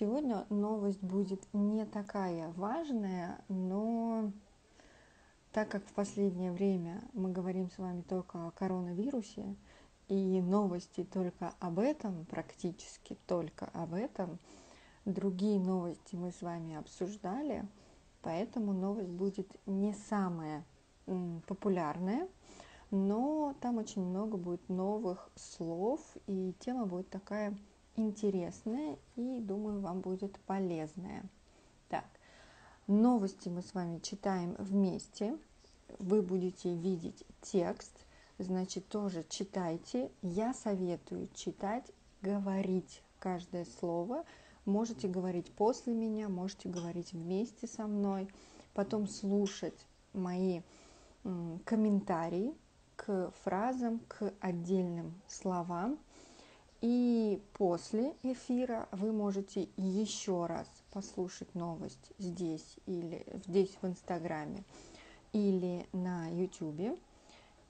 Сегодня новость будет не такая важная, но так как в последнее время мы говорим с вами только о коронавирусе, и новости только об этом, практически только об этом, другие новости мы с вами обсуждали, поэтому новость будет не самая популярная, но там очень много будет новых слов, и тема будет такая интересная, и, думаю, вам будет полезная. Так, новости мы с вами читаем вместе, вы будете видеть текст, значит, тоже читайте. Я советую читать, говорить каждое слово. Можете говорить после меня, можете говорить вместе со мной, потом слушать мои комментарии к фразам, к отдельным словам. И после эфира вы можете еще раз послушать новость здесь или здесь в Инстаграме или на Ютубе.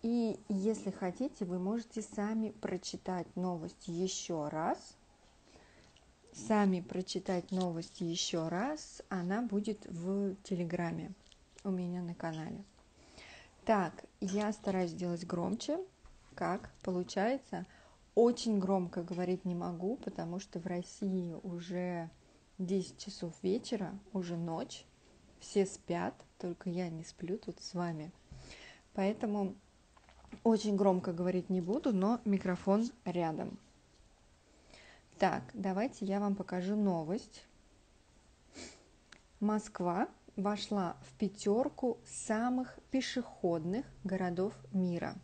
И если хотите, вы можете сами прочитать новость еще раз. Она будет в Телеграме у меня на канале. Так, я стараюсь делать громче, как получается. Очень громко говорить не могу, потому что в России уже 10 часов вечера, уже ночь, все спят, только я не сплю тут с вами. Поэтому очень громко говорить не буду, но микрофон рядом. Так, давайте я вам покажу новость. Москва вошла в 5 самых пешеходных городов мира.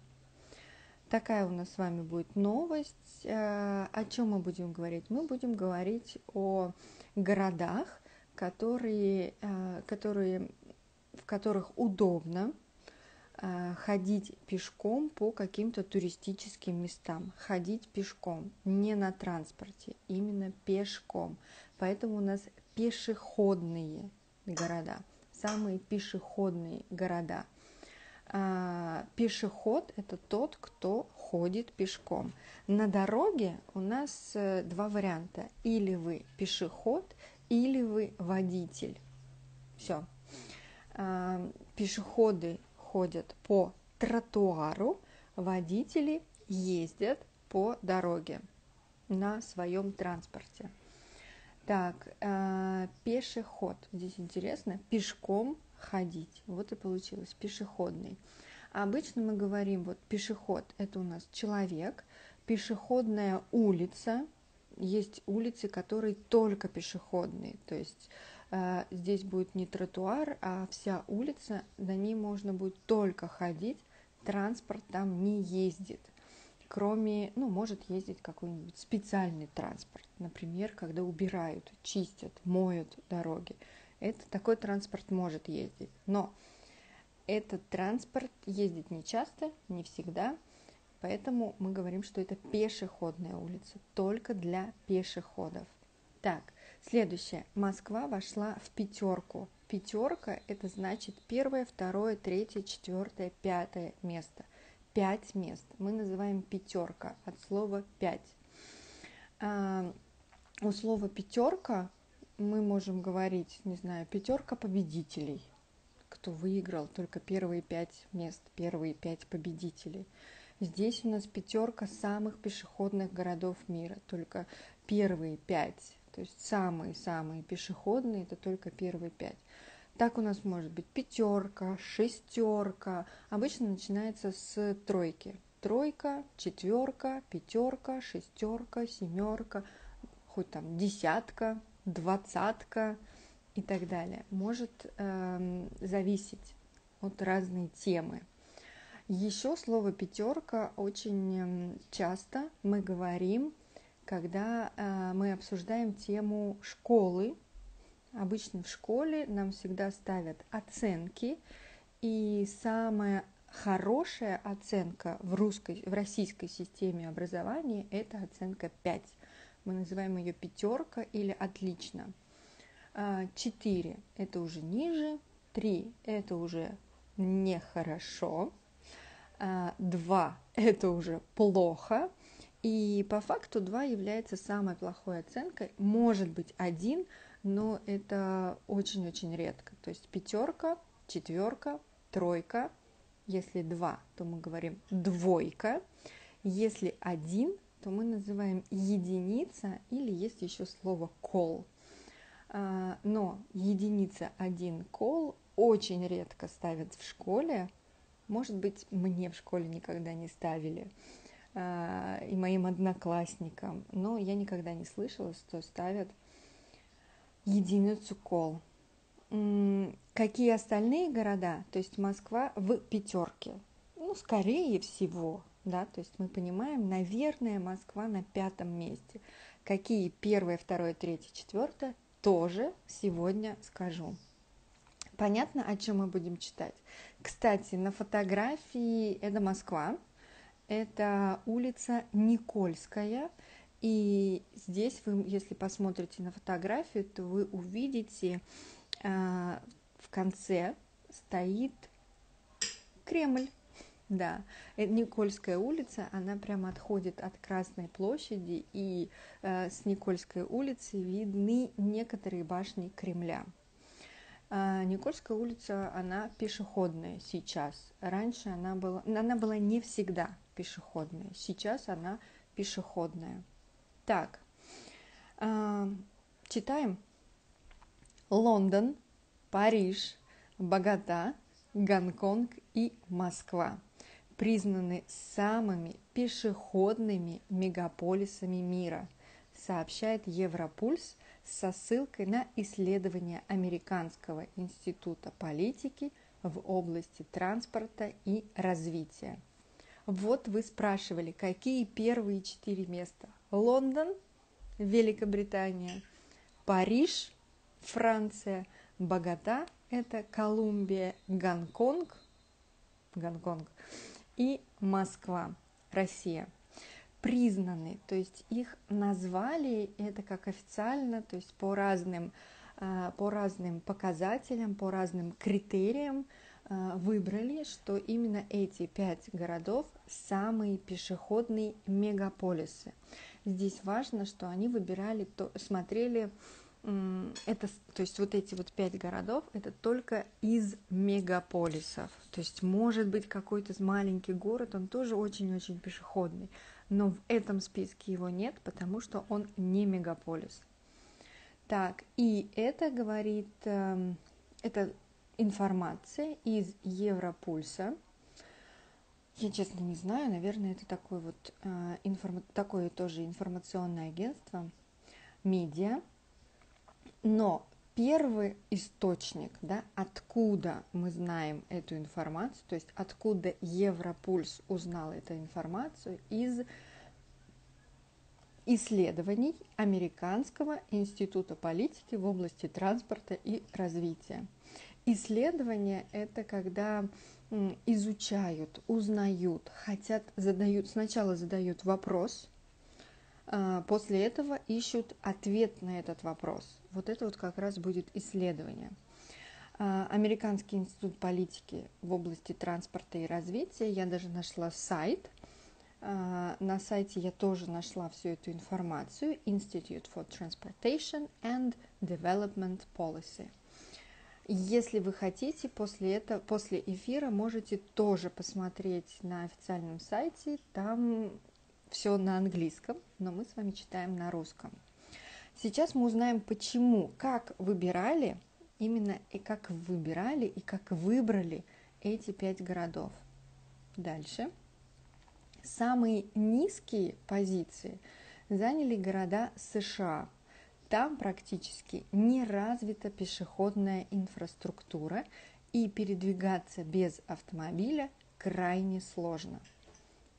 Такая у нас с вами будет новость. О чем мы будем говорить? Мы будем говорить о городах, в которых удобно ходить пешком по каким-то туристическим местам. Ходить пешком, не на транспорте, именно пешком. Поэтому у нас пешеходные города, самые пешеходные города. Пешеход – это тот, кто ходит пешком. На дороге у нас 2 варианта. Или вы пешеход, или вы водитель. Все. Пешеходы ходят по тротуару, водители ездят по дороге на своем транспорте. Так, пешеход. Здесь интересно, пешком ходить. Вот и получилось, пешеходный. Обычно мы говорим, вот пешеход – это у нас человек, пешеходная улица. Есть улицы, которые только пешеходные, то есть здесь будет не тротуар, а вся улица, на ней можно будет только ходить, транспорт там не ездит, кроме, может ездить какой-нибудь специальный транспорт, например, когда убирают, чистят, моют дороги, такой транспорт может ездить, но этот транспорт ездит не часто, не всегда, поэтому мы говорим, что это пешеходная улица, только для пешеходов. Так, следующее. Москва вошла в 5. 5 – это значит 1, 2, 3, 4, 5 место. 5 мест. Мы называем 5 от слова 5. У слова 5 мы можем говорить, 5 победителей, кто выиграл только первые 5 мест, первые 5 победителей. Здесь у нас 5 самых пешеходных городов мира, только первые 5. То есть самые-самые пешеходные, это только первые 5. Так у нас может быть 5, 6. Обычно начинается с 3. 3, 4, 5, 6, 7, хоть там 10, 20 и так далее. Может зависеть от разной темы. Еще слово 5 очень часто мы говорим, когда мы обсуждаем тему школы. Обычно в школе нам всегда ставят оценки, и самая хорошая оценка в российской системе образования – это оценка 5. Мы называем ее 5 или отлично. 4 – это уже ниже, 3 – это уже нехорошо, 2 – это уже плохо, И по факту 2 является самой плохой оценкой. Может быть 1, но это очень-очень редко. То есть 5, 4, 3. Если 2, то мы говорим 2. Если 1, то мы называем единица, или есть еще слово кол. Но единица 1 кол очень редко ставят в школе. Может быть, мне в школе никогда не ставили, и моим одноклассникам, но я никогда не слышала, что ставят единицу кол. Какие остальные города? То есть Москва в 5, ну, скорее всего, да, то есть мы понимаем, наверное, Москва на 5 месте. Какие 1, 2, 3, 4 тоже сегодня скажу. Понятно, о чем мы будем читать? Кстати, на фотографии это Москва. Это улица Никольская, и здесь вы, если посмотрите на фотографию, то вы увидите, в конце стоит Кремль, да, Никольская улица, она прямо отходит от Красной площади, и с Никольской улицы видны некоторые башни Кремля. Никольская улица, она пешеходная сейчас. Раньше она была не всегда пешеходная. Сейчас она пешеходная. Так, читаем. Лондон, Париж, Богота, Гонконг и Москва признаны самыми пешеходными мегаполисами мира, сообщает Европульс со ссылкой на исследования Американского института политики в области транспорта и развития. Вот вы спрашивали, какие первые 4 места? Лондон, Великобритания, Париж, Франция, Богота, это Колумбия, Гонконг и Москва, Россия. Признаны, то есть их назвали, это как официально, то есть по разным показателям, по разным критериям выбрали, что именно эти 5 городов самые пешеходные мегаполисы. Здесь важно, что они выбирали, смотрели, это, то есть вот эти вот 5 городов, это только из мегаполисов, то есть может быть какой-то маленький город, он тоже очень-очень пешеходный, но в этом списке его нет, потому что он не мегаполис. Так, и это говорит, это информация из Европульса. Я, честно, не знаю, наверное, это такое вот такое тоже информационное агентство, медиа. Но первый источник, да, откуда мы знаем эту информацию, то есть откуда Европульс узнал эту информацию, из исследований Американского института политики в области транспорта и развития. Исследования – это когда изучают, узнают, хотят, сначала задают вопрос, после этого ищут ответ на этот вопрос. Вот это вот как раз будет исследование. Американский институт политики в области транспорта и развития. Я даже нашла сайт. На сайте я тоже нашла всю эту информацию. Institute for Transportation and Development Policy. Если вы хотите, после эфира можете тоже посмотреть на официальном сайте. Там все на английском, но мы с вами читаем на русском. Сейчас мы узнаем, почему, как выбирали, именно и как выбрали эти 5 городов. Дальше. Самые низкие позиции заняли города США. Там практически не развита пешеходная инфраструктура, и передвигаться без автомобиля крайне сложно.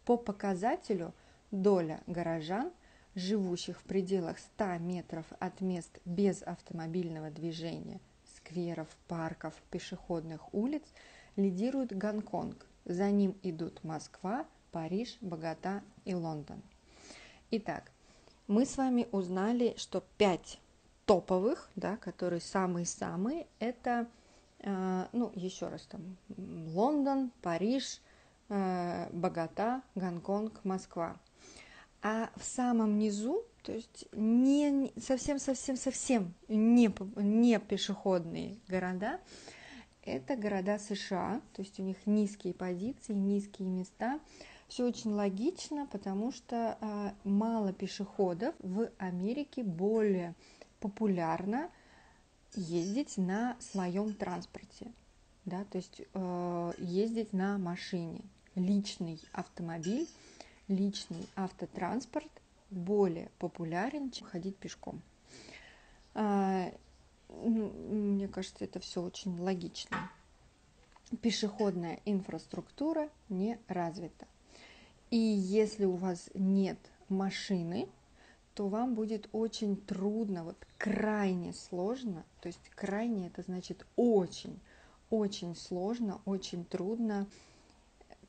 По показателю доля горожан, живущих в пределах 100 метров от мест без автомобильного движения, скверов, парков, пешеходных улиц, лидирует Гонконг. За ним идут Москва, Париж, Богота и Лондон. Итак, мы с вами узнали, что 5 топовых, да, которые самые-самые, это, еще раз там, Лондон, Париж, Богота, Гонконг, Москва. а в самом низу, то есть не совсем не пешеходные города, это города США, то есть у них низкие позиции, низкие места. Все очень логично, потому что мало пешеходов. В Америке более популярно ездить на своем транспорте, да, то есть ездить на машине. Личный автомобиль, личный автотранспорт более популярен, чем ходить пешком. Мне кажется, это все очень логично. Пешеходная инфраструктура не развита. И если у вас нет машины, то вам будет очень трудно, вот крайне сложно, то есть крайне это значит очень сложно, очень трудно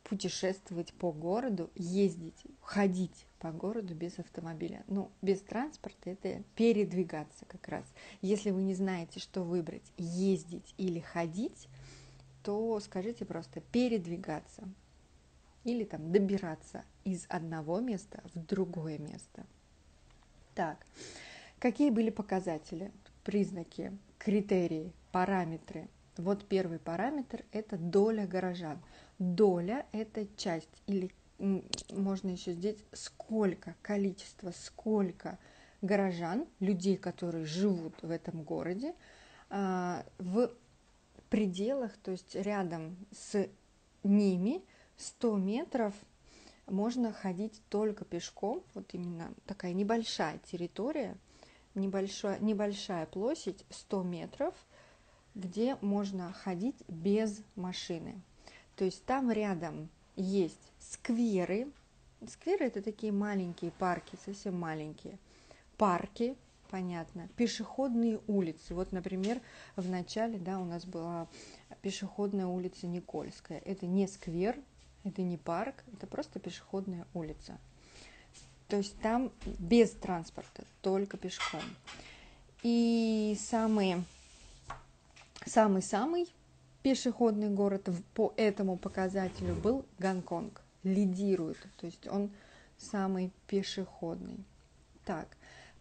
путешествовать по городу, ездить, ходить по городу без автомобиля. Ну, без транспорта это передвигаться как раз. Если вы не знаете, что выбрать, ездить или ходить, то скажите просто передвигаться. Или там добираться из одного места в другое место. Так, какие были показатели, признаки, критерии, параметры? Вот первый параметр – это доля горожан. Доля – это часть, или можно еще здесь сколько, количество, сколько горожан, людей, которые живут в этом городе, в пределах, то есть рядом с ними, 100 метров можно ходить только пешком, вот именно такая небольшая территория, небольшая площадь, 100 метров, где можно ходить без машины. То есть там рядом есть скверы, скверы это такие маленькие парки, совсем маленькие, парки, понятно, пешеходные улицы. Вот, например, в начале, да, у нас была пешеходная улица Никольская, это не сквер, это не парк, это просто пешеходная улица. То есть там без транспорта, только пешком. И самый пешеходный город по этому показателю был Гонконг. Лидирует, то есть он самый пешеходный. Так,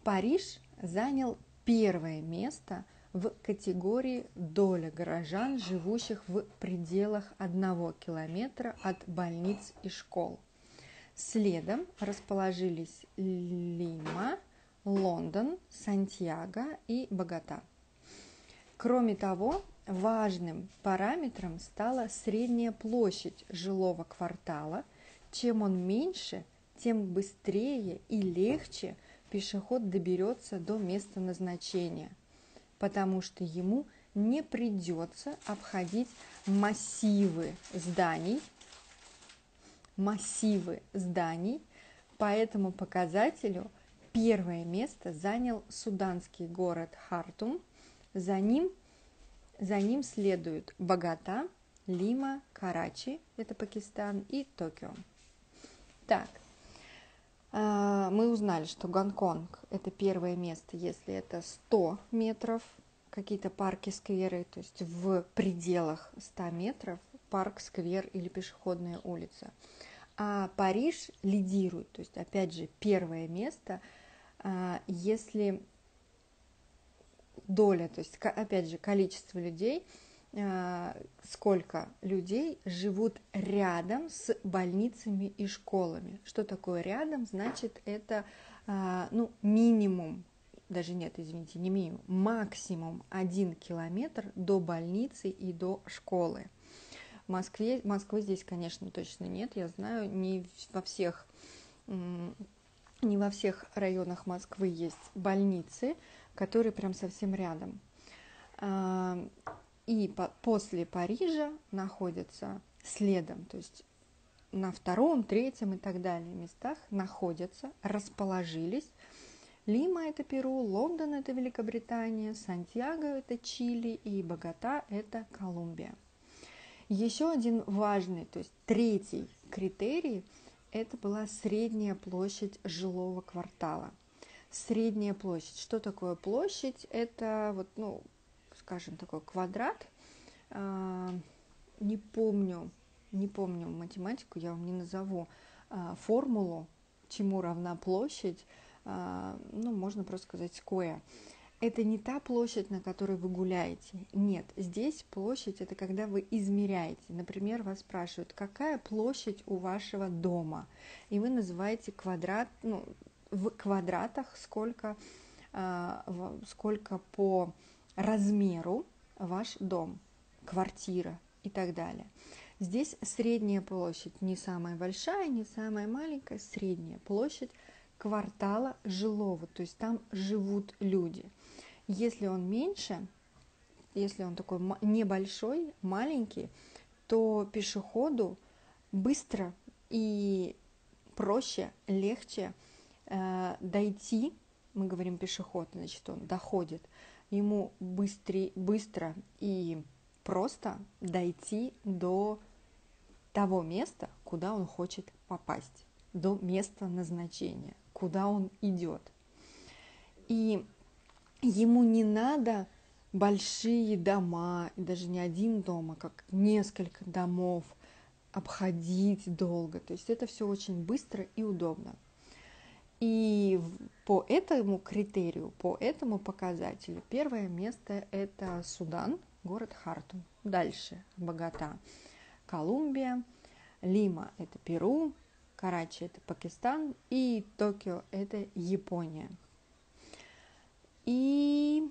Париж занял первое место в категории доля горожан, живущих в пределах 1 километра от больниц и школ. Следом расположились Лима, Лондон, Сантьяго и Богота. Кроме того, важным параметром стала средняя площадь жилого квартала. Чем он меньше, тем быстрее и легче пешеход доберется до места назначения, потому что ему не придется обходить массивы зданий. По этому показателю первое место занял суданский город Хартум, за ним следуют Богота, Лима, Карачи, это Пакистан, и Токио. Так, мы узнали, что Гонконг – это первое место, если это 100 метров, какие-то парки, скверы, то есть в пределах 100 метров парк, сквер или пешеходная улица. А Париж лидирует, то есть, опять же, первое место, если доля, то есть, опять же, количество людей, сколько людей живут рядом с больницами и школами. Что такое рядом? Значит, это максимум 1 километр до больницы и до школы. В Москвы здесь, конечно, точно нет. Я знаю, не во всех районах Москвы есть больницы, которые прям совсем рядом. И после Парижа находятся следом, то есть на втором, третьем и так далее местах расположились. Лима – это Перу, Лондон – это Великобритания, Сантьяго – это Чили и Богота – это Колумбия. Еще один важный, то есть третий критерий – это была средняя площадь жилого квартала. Средняя площадь. Что такое площадь? Это вот, скажем, такой квадрат, не помню математику, я вам не назову формулу, чему равна площадь, ну, можно просто сказать square. Это не та площадь, на которой вы гуляете. Нет, здесь площадь – это когда вы измеряете. Например, вас спрашивают, какая площадь у вашего дома? И вы называете квадрат, ну, в квадратах сколько по размеру ваш дом, квартира и так далее. Здесь средняя площадь, не самая большая, не самая маленькая, средняя площадь квартала жилого, то есть там живут люди. Если он меньше, если он такой небольшой, маленький, то пешеходу быстро и проще, легче дойти, мы говорим пешеход, значит, он доходит, ему быстро и просто дойти до того места, куда он хочет попасть, до места назначения, куда он идет. И ему не надо большие дома, даже не один дом, а как несколько домов обходить долго. То есть это все очень быстро и удобно. И по этому критерию, по этому показателю, первое место – это Судан, город Хартум. Дальше Богота, Колумбия, Лима – это Перу, Карачи – это Пакистан, и Токио – это Япония. И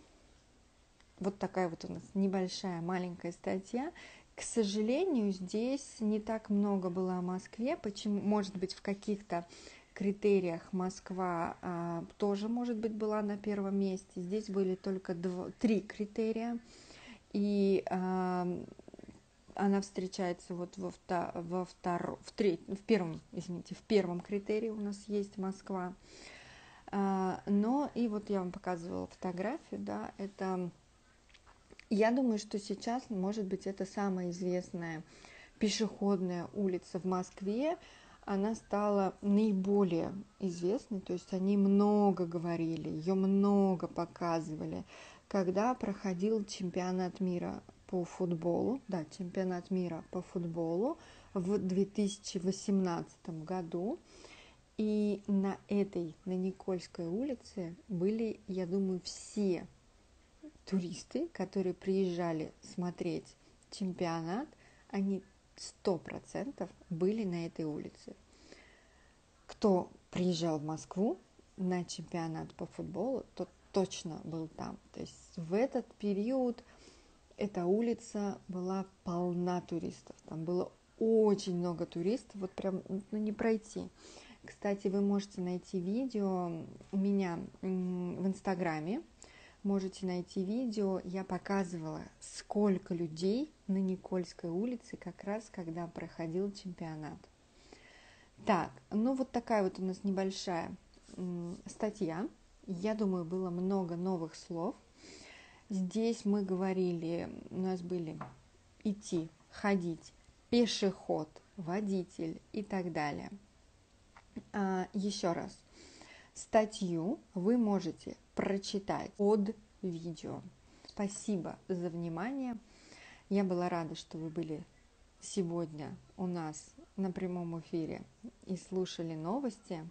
вот такая вот у нас небольшая, маленькая статья. К сожалению, здесь не так много было о Москве. Почему? Может быть, в каких-то критериях Москва тоже, может быть, была на первом месте. Здесь были только три критерия. И она встречается вот в первом критерии у нас есть Москва. Но, и вот я вам показывала фотографию, да, это, я думаю, что сейчас, может быть, это самая известная пешеходная улица в Москве, она стала наиболее известной, то есть они много говорили, ее много показывали, когда проходил чемпионат мира по футболу, да, чемпионат мира по футболу в 2018 году. И на Никольской улице были, я думаю, все туристы, которые приезжали смотреть чемпионат, они 100% были на этой улице. Кто приезжал в Москву на чемпионат по футболу, тот точно был там. То есть в этот период эта улица была полна туристов. Там было очень много туристов, вот прям, ну, не пройти. Кстати, вы можете найти видео у меня в Инстаграме, можете найти видео, я показывала, сколько людей на Никольской улице, как раз когда проходил чемпионат. Так, ну вот такая вот у нас небольшая статья, я думаю, было много новых слов. Здесь мы говорили, у нас были идти, ходить, пешеход, водитель и так далее. Еще раз, статью вы можете прочитать под видео. Спасибо за внимание. Я была рада, что вы были сегодня у нас на прямом эфире и слушали новости.